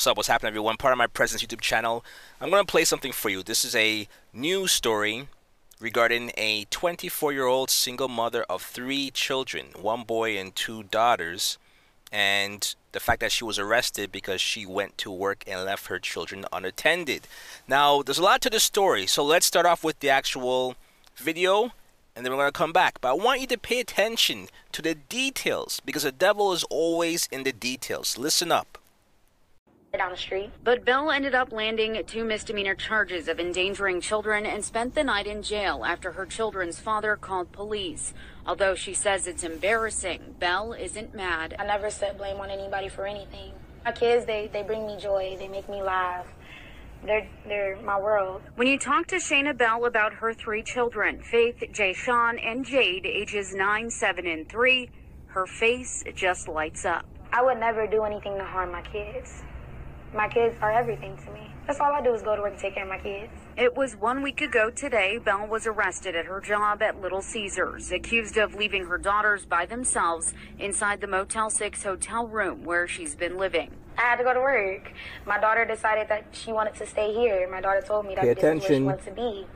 What's up? What's happening, everyone? Pardon My Presence YouTube channel. I'm going to play something for you. This is a news story regarding a 24-year-old single mother of 3 children, 1 boy and 2 daughters, and the fact that she was arrested because she went to work and left her children unattended. Now, there's a lot to this story, so let's start off with the actual video, and then we're going to come back. But I want you to pay attention to the details, because the devil is always in the details. Listen up. Down the street, but Bell ended up landing 2 misdemeanor charges of endangering children and spent the night in jail after her children's father called police. Although she says it's embarrassing, Bell isn't mad. I never set blame on anybody for anything. My kids, they bring me joy, they make me laugh. They're my world. When you talk to Shaina Bell about her 3 children, Faith, Jay Sean, and Jade, ages 9, 7, and 3, her face just lights up. I would never do anything to harm my kids. My kids are everything to me. That's all I do is go to work and take care of my kids. It was 1 week ago today, Bell was arrested at her job at Little Caesars, accused of leaving her daughters by themselves inside the Motel 6 hotel room where she's been living. I had to go to work. My daughter decided that she wanted to stay here. My daughter told me that this is where she wanted to be.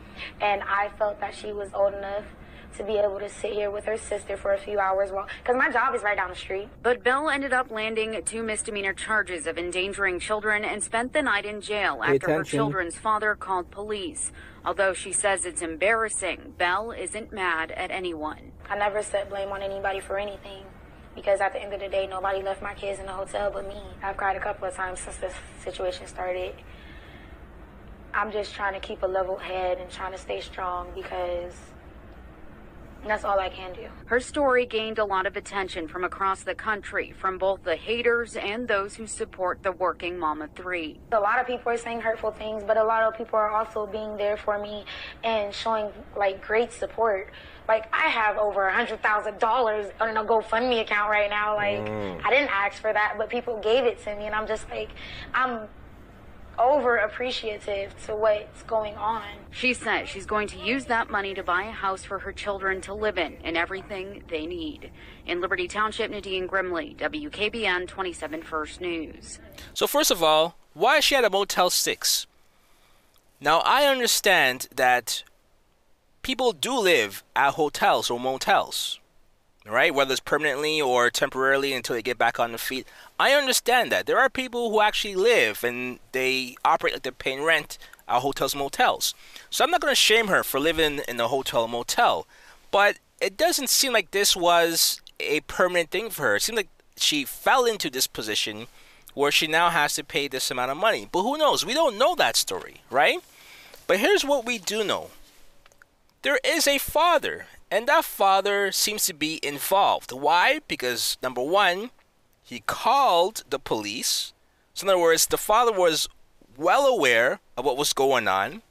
And I felt that she was old enough to be able to sit here with her sister for a few hours while, because my job is right down the street. But Bell ended up landing 2 misdemeanor charges of endangering children and spent the night in jail after her children's father called police. Although she says it's embarrassing, Bell isn't mad at anyone. I never set blame on anybody for anything, because at the end of the day, nobody left my kids in the hotel but me. I've cried a couple of times since this situation started. I'm just trying to keep a level head and trying to stay strong, because that's all I can do. Her story gained a lot of attention from across the country, from both the haters and those who support the working mom of 3. A lot of people are saying hurtful things, but a lot of people are also being there for me and showing like great support. Like, I have over $100,000 on a GoFundMe account right now. Like, I didn't ask for that, but people gave it to me, and I'm just like, I'm over appreciative to what's going on. She says she's going to use that money to buy a house for her children to live in and everything they need. In Liberty Township, Nadine Grimley, WKBN 27 First News. So first of all, why is she at a Motel 6? Now, I understand that people do live at hotels or motels, right? Whether it's permanently or temporarily until they get back on their feet. I understand that. There are people who actually live and they operate like they're paying rent at hotels and motels. So I'm not going to shame her for living in a hotel or motel. But it doesn't seem like this was a permanent thing for her. It seemed like she fell into this position where she now has to pay this amount of money. But who knows? We don't know that story, right? But here's what we do know. There is a father, and that father seems to be involved. Why? Because, number one, he called the police. So in other words, the father was well aware of what was going on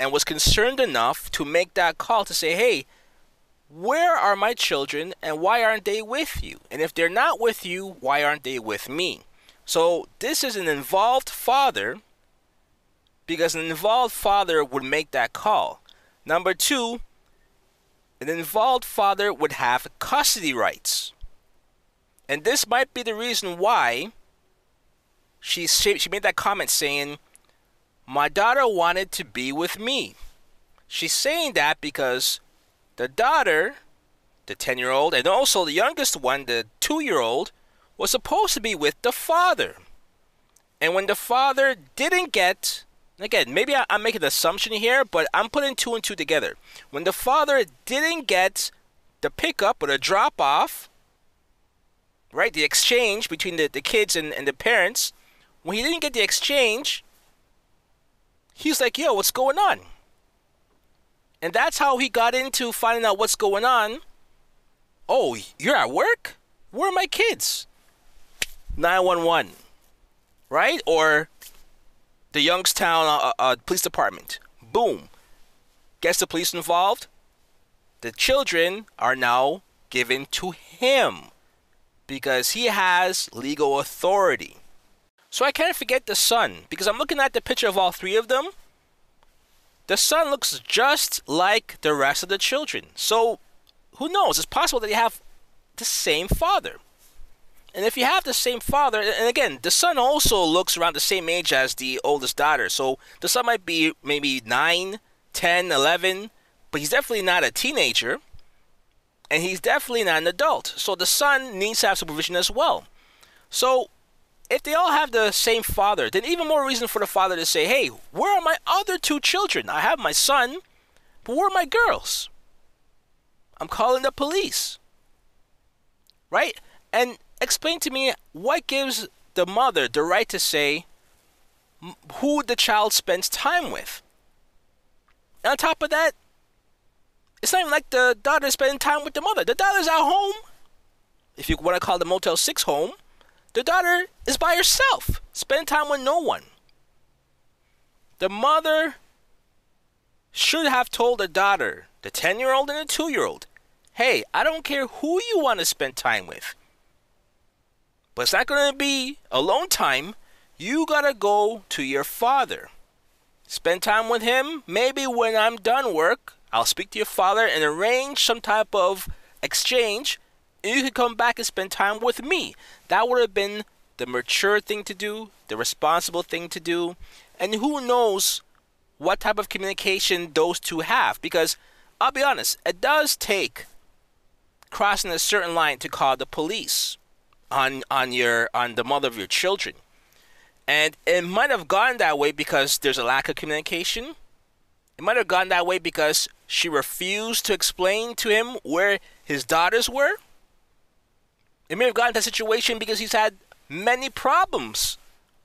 and was concerned enough to make that call to say, hey, where are my children and why aren't they with you? And if they're not with you, why aren't they with me? So this is an involved father, because an involved father would make that call. Number two, an involved father would have custody rights. And this might be the reason why she made that comment saying, my daughter wanted to be with me. She's saying that because the daughter, the 10-year-old, and also the youngest one, the 2-year-old, was supposed to be with the father. And when the father didn't get, again, maybe I'm making an assumption here, but I'm putting 2 and 2 together. When the father didn't get the pickup or the drop-off, right, the exchange between the kids and the parents, when he didn't get the exchange, he's like, yo, what's going on? And that's how he got into finding out what's going on. Oh, you're at work? Where are my kids? 911, right? Or the Youngstown police department. Boom. Gets the police involved. The children are now given to him because he has legal authority. So I can't forget the son, because I'm looking at the picture of all 3 of them. The son looks just like the rest of the children. So who knows? It's possible that they have the same father. And if you have the same father, and again, the son also looks around the same age as the oldest daughter. So the son might be maybe 9, 10, 11, but he's definitely not a teenager. And he's definitely not an adult. So the son needs to have supervision as well. So if they all have the same father, then even more reason for the father to say, hey, where are my other two children? I have my son, but where are my girls? I'm calling the police. Right? And explain to me what gives the mother the right to say who the child spends time with. And on top of that, it's not even like the daughter is spending time with the mother. The daughter's at home. If you want to call the Motel 6 home, the daughter is by herself, spending time with no one. The mother should have told the daughter, the 10-year-old and the 2-year-old, hey, I don't care who you want to spend time with, but it's not going to be alone time. You got to go to your father. Spend time with him. Maybe when I'm done work, I'll speak to your father and arrange some type of exchange. And you can come back and spend time with me. That would have been the mature thing to do, the responsible thing to do. And who knows what type of communication those two have. Because I'll be honest, it does take crossing a certain line to call the police on the mother of your children. And it might have gone that way because there's a lack of communication. It might have gone that way because she refused to explain to him where his daughters were. It may have gotten to that situation because he's had many problems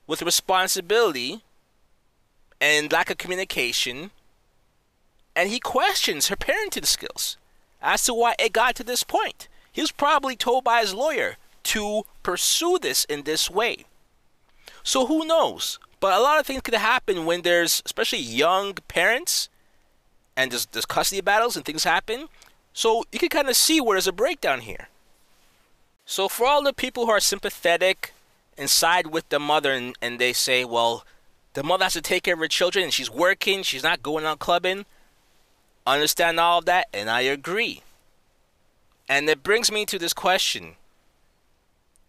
with responsibility and lack of communication. And he questions her parenting skills as to why it got to this point. He was probably told by his lawyer to pursue this in this way. So who knows? But a lot of things could happen when there's, especially young parents, and there's custody battles and things happen. So you can kind of see where there's a breakdown here. So for all the people who are sympathetic and side with the mother and they say, well, the mother has to take care of her children and she's working, she's not going out clubbing, understand all of that, and I agree. And it brings me to this question.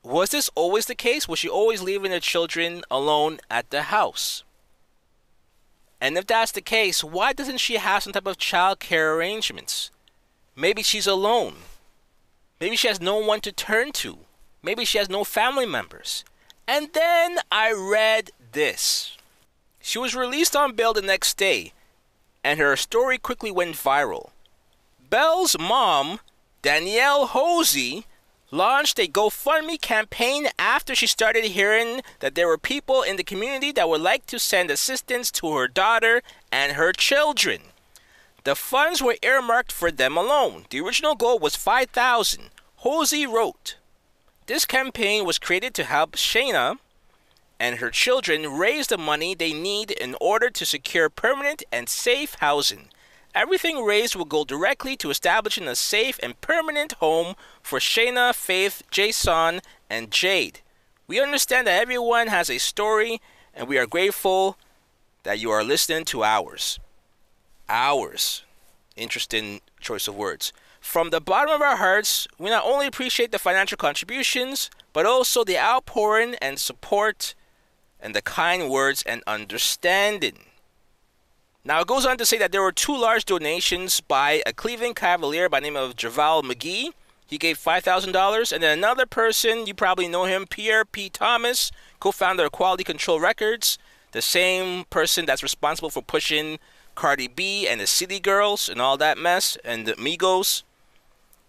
Was this always the case? Was she always leaving her children alone at the house? And if that's the case, why doesn't she have some type of child care arrangements? Maybe she's alone. Maybe she has no one to turn to. Maybe she has no family members. And then I read this. She was released on bail the next day, and her story quickly went viral. Bell's mom, Danielle Hosey, launched a GoFundMe campaign after she started hearing that there were people in the community that would like to send assistance to her daughter and her children. The funds were earmarked for them alone. The original goal was $5,000. Hosey wrote, "This campaign was created to help Shaina and her children raise the money they need in order to secure permanent and safe housing. Everything raised will go directly to establishing a safe and permanent home for Shaina, Faith, Jason, and Jade. We understand that everyone has a story, and we are grateful that you are listening to ours." Ours. Interesting choice of words. "From the bottom of our hearts, we not only appreciate the financial contributions, but also the outpouring and support and the kind words and understanding." Now, it goes on to say that there were two large donations by a Cleveland Cavalier by the name of Javale McGee. He gave $5,000. And then another person, you probably know him, Pierre P. Thomas, co-founder of Quality Control Records, the same person that's responsible for pushing Cardi B and the City Girls and all that mess and the Migos.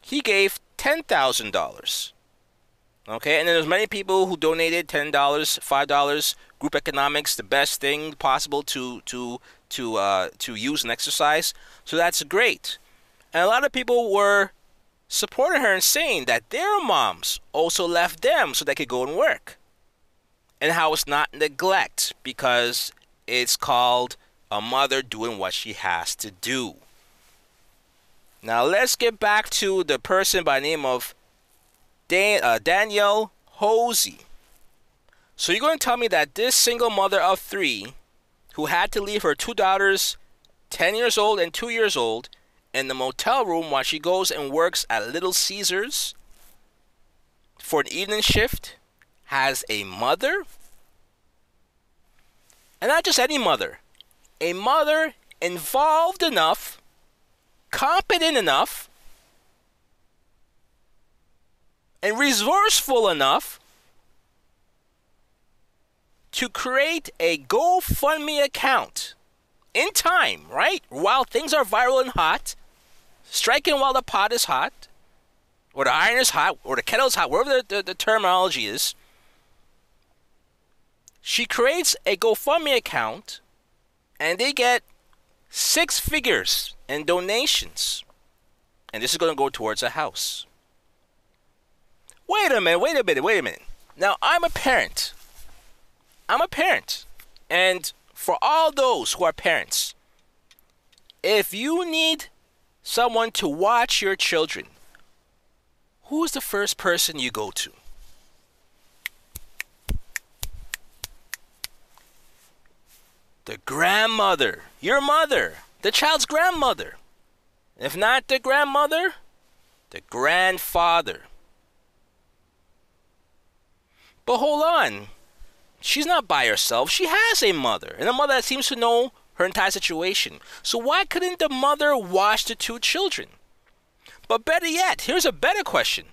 He gave $10,000. Okay, and then there's many people who donated $10, $5, group economics, the best thing possible to use and exercise. So that's great. And a lot of people were supporting her and saying that their moms also left them so they could go and work. And how it's not neglect because it's called a mother doing what she has to do. Now let's get back to the person by the name of Danielle Hosey. So you're going to tell me that this single mother of three who had to leave her two daughters, 10 years old and 2 years old, in the motel room while she goes and works at Little Caesars, for an evening shift has a mother, and not just any mother, a mother involved enough, competent enough, and resourceful enough to create a GoFundMe account in time, right? While things are viral and hot, striking while the pot is hot, or the iron is hot, or the kettle is hot, whatever the terminology is, she creates a GoFundMe account, and they get six figures in donations. And this is going to go towards a house. Wait a minute. Now, I'm a parent. And for all those who are parents, if you need someone to watch your children, who's the first person you go to? The grandmother, your mother, the child's grandmother. If not the grandmother, the grandfather. But hold on. She's not by herself. She has a mother, and a mother that seems to know her entire situation. So why couldn't the mother watch the two children? But better yet, here's a better question.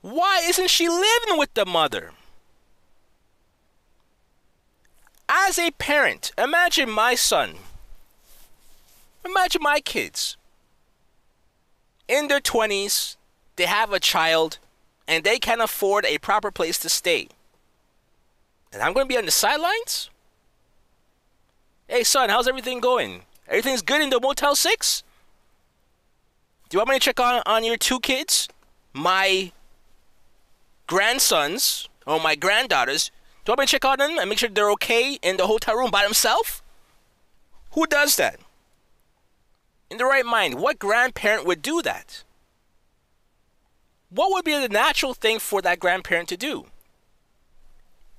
Why isn't she living with the mother? As a parent, imagine my son. Imagine my kids. In their 20s, they have a child, and they can't afford a proper place to stay. And I'm going to be on the sidelines? Hey, son, how's everything going? Everything's good in the Motel 6? Do you want me to check on your two kids? My grandsons or my granddaughters. Do you want me to check on them and make sure they're okay in the hotel room by themselves? Who does that? In their right mind, what grandparent would do that? What would be the natural thing for that grandparent to do?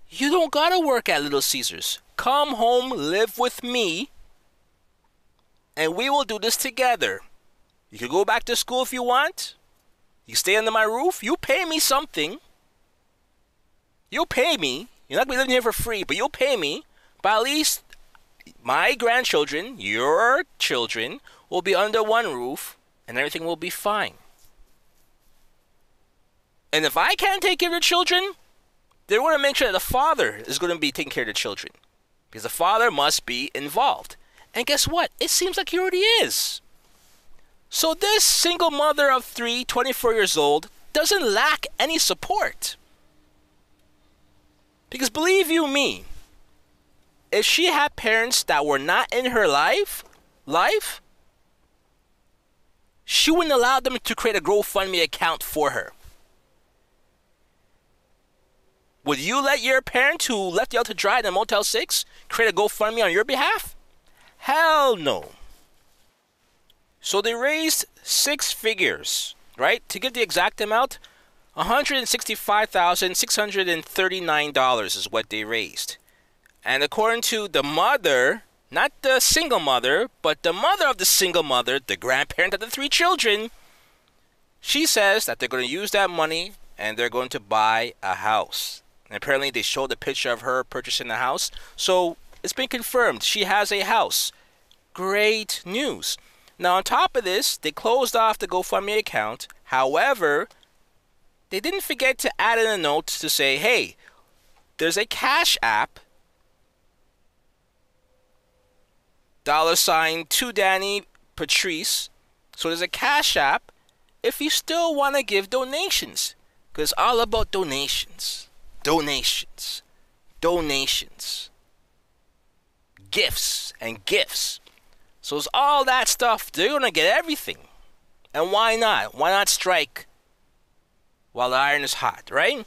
You don't gotta work at Little Caesars. Come home, live with me, and we will do this together. You can go back to school if you want. You stay under my roof. You pay me something. You'll pay me. You're not gonna be living here for free, but you'll pay me. But at least my grandchildren, your children, will be under one roof, and everything will be fine. And if I can't take care of your children, they want to make sure that the father is going to be taking care of the children, because the father must be involved. And guess what? It seems like he already is. So this single mother of three, 24 years old, doesn't lack any support. Because believe you me, if she had parents that were not in her life, she wouldn't allow them to create a GoFundMe account for her. Would you let your parent who left you out to dry in a Motel 6 create a GoFundMe on your behalf? Hell no. So they raised six figures, right? To give the exact amount, $165,639 is what they raised. And according to the mother, not the single mother, but the mother of the single mother, the grandparent of the three children, she says that they're going to use that money and they're going to buy a house. And apparently they showed a picture of her purchasing a house. So it's been confirmed. She has a house. Great news. Now on top of this, they closed off the GoFundMe account. However, they didn't forget to add in a note to say, hey, there's a Cash App. $2 Danny Patrice. So there's a Cash App if you still want to give donations. Because it's all about donations. Donations, gifts. So it's all that stuff. They're going to get everything. And why not? Why not strike while the iron is hot, right?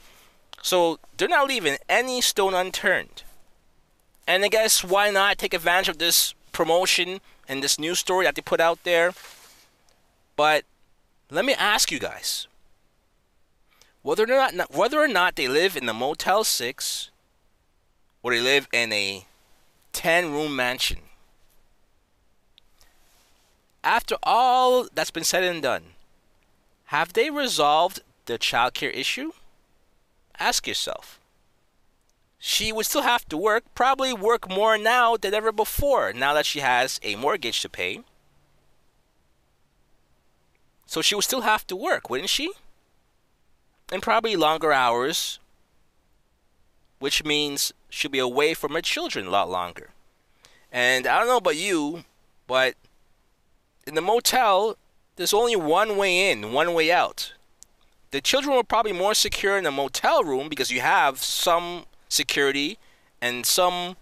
So they're not leaving any stone unturned. And I guess why not take advantage of this promotion and this news story that they put out there? But let me ask you guys. Whether or not they live in the Motel 6 or they live in a 10-room mansion, after all that's been said and done, have they resolved the childcare issue? Ask yourself. She would still have to work, probably work more now than ever before, now that she has a mortgage to pay. So she would still have to work, wouldn't she? And probably longer hours, which means she'll be away from her children a lot longer. And I don't know about you, but in the motel, there's only one way in, one way out. The children were probably more secure in a motel room because you have some security and some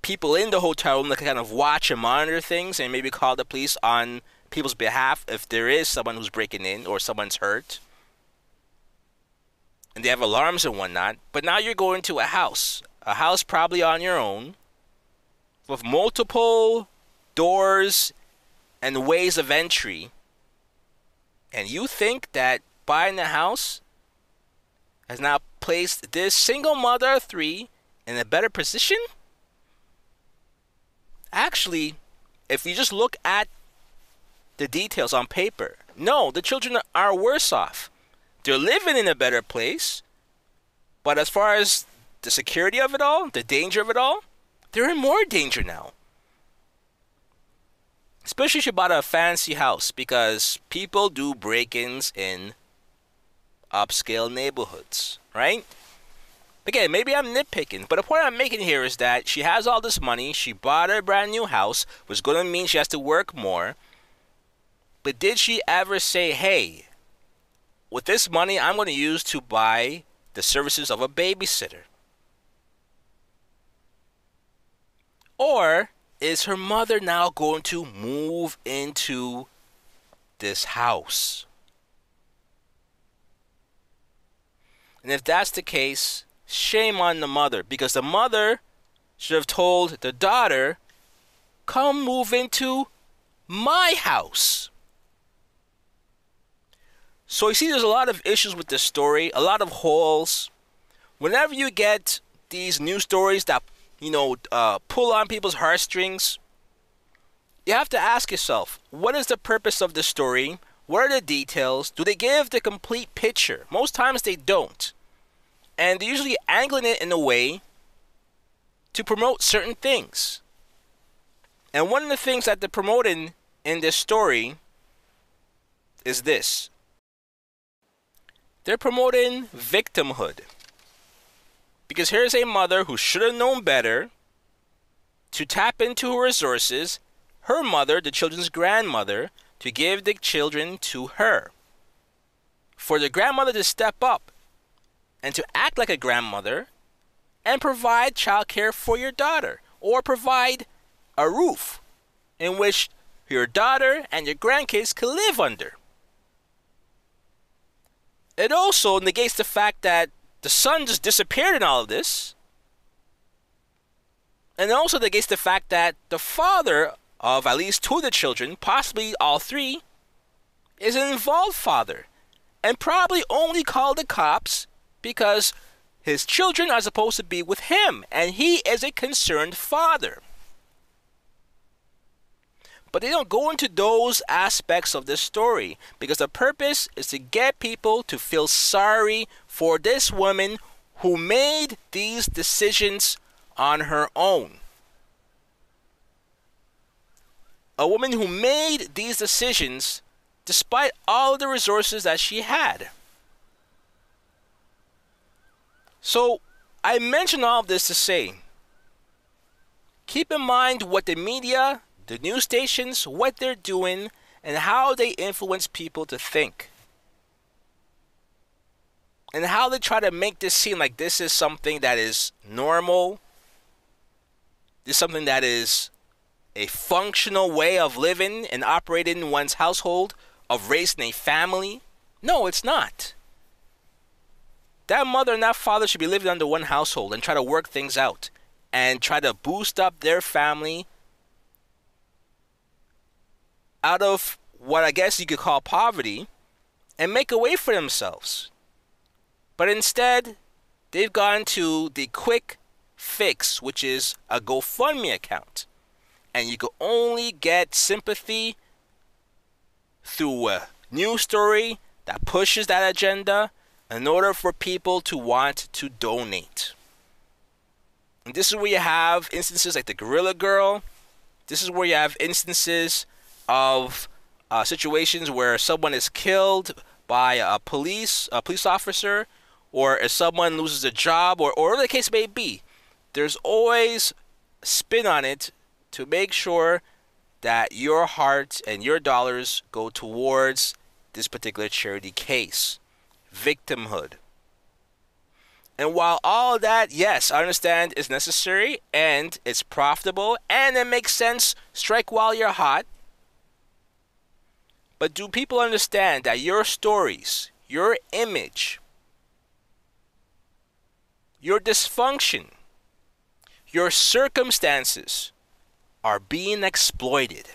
people in the hotel room that can kind of watch and monitor things and maybe call the police on people's behalf if there is someone who's breaking in or someone's hurt. And they have alarms and whatnot. But now you're going to a house probably on your own with multiple doors and ways of entry. And you think that buying the house has now placed this single mother of three in a better position? Actually, if you just look at the details on paper, no, the children are worse off. They're living in a better place, but as far as the security of it all, the danger of it all, they're in more danger now. Especially if you bought a fancy house, because people do break-ins in upscale neighborhoods, right? Again, maybe I'm nitpicking, but the point I'm making here is that she has all this money, she bought a brand new house, which is going to mean she has to work more. But did she ever say, hey, with this money, I'm going to use to buy the services of a babysitter? Or is her mother now going to move into this house? And if that's the case, shame on the mother, because the mother should have told the daughter, come move into my house. So you see, there's a lot of issues with this story, a lot of holes. Whenever you get these news stories that, you know, pull on people's heartstrings, you have to ask yourself, what is the purpose of the story? What are the details? Do they give the complete picture? Most times they don't. And they're usually angling it in a way to promote certain things. And one of the things that they're promoting in this story is this. They're promoting victimhood. Because here's a mother who should have known better to tap into her resources, her mother, the children's grandmother, to give the children to her. For the grandmother to step up and to act like a grandmother and provide childcare for your daughter, or provide a roof in which your daughter and your grandkids can live under. It also negates the fact that the son just disappeared in all of this. And it also negates the fact that the father of at least two of the children, possibly all three, is an involved father. And probably only called the cops because his children are supposed to be with him. And he is a concerned father. But they don't go into those aspects of this story, because the purpose is to get people to feel sorry for this woman who made these decisions on her own. A woman who made these decisions despite all the resources that she had. So I mention all of this to say, keep in mind what the media, the news stations, what they're doing, and how they influence people to think. And how they try to make this seem like this is something that is normal. This is something that is a functional way of living and operating in one's household, of raising a family. No, it's not. That mother and that father should be living under one household and try to work things out. And try to boost up their family out of what I guess you could call poverty, and make a way for themselves. But instead, they've gone to the quick fix, which is a GoFundMe account. And you can only get sympathy through a news story that pushes that agenda, in order for people to want to donate. And this is where you have instances like the Gorilla Girl. This is where you have instances of situations where someone is killed by a police officer, or if someone loses a job, or whatever the case may be. There's always spin on it to make sure that your heart and your dollars go towards this particular charity case. Victimhood. And while all that, yes, I understand is necessary and it's profitable and it makes sense, strike while you're hot. But do people understand that your stories, your image, your dysfunction, your circumstances are being exploited?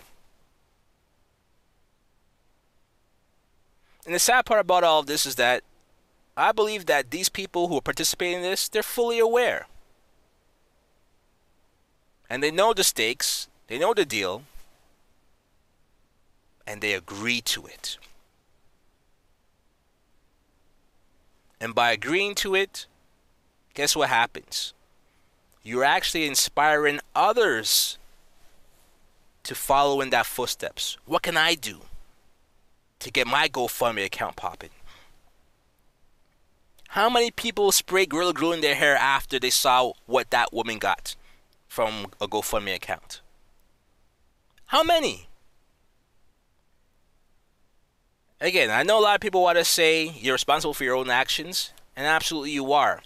And the sad part about all of this is that I believe that these people who are participating in this, they're fully aware. And they know the stakes, they know the deal, and they agree to it. And by agreeing to it, guess what happens? You're actually inspiring others to follow in that footsteps. What can I do to get my GoFundMe account popping? How many people spray Gorilla Glue in their hair after they saw what that woman got from a GoFundMe account? How many? Again, I know a lot of people want to say you're responsible for your own actions, and absolutely you are.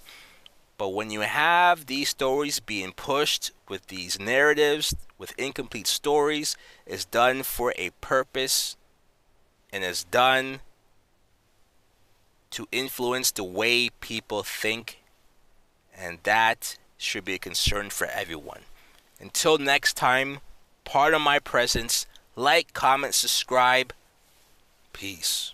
But when you have these stories being pushed with these narratives, with incomplete stories, it's done for a purpose, and it's done to influence the way people think, and that should be a concern for everyone. Until next time, Pardon My Presence. Like, comment, subscribe. Peace.